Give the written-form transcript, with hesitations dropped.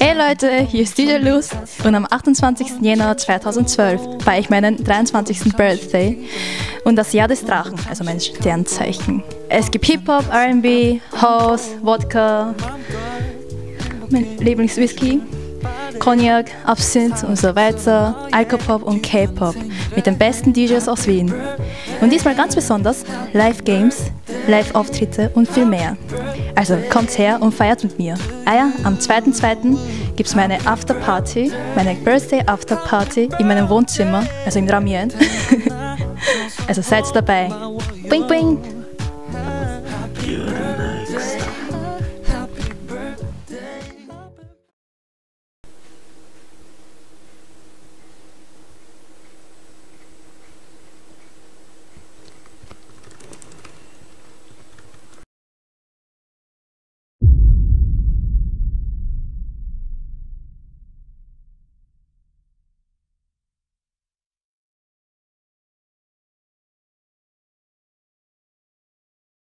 Hey Leute, hier ist DJ Luz und am 28. Jänner 2012 feiere ich meinen 23. Birthday und das Jahr des Drachen, also mein Sternzeichen. Es gibt Hip-Hop, R&B, House, Wodka, mein Lieblingswhisky, Cognac, Absinth und so weiter, Alkopop und K-Pop mit den besten DJs aus Wien. Und diesmal ganz besonders Live-Games, Live-Auftritte und viel mehr. Also kommt her und feiert mit mir. Ah ja, am 2.2. gibt es meine Afterparty, meine Birthday-Afterparty in meinem Wohnzimmer, also in Ramien. Also seid dabei. Bing, bing!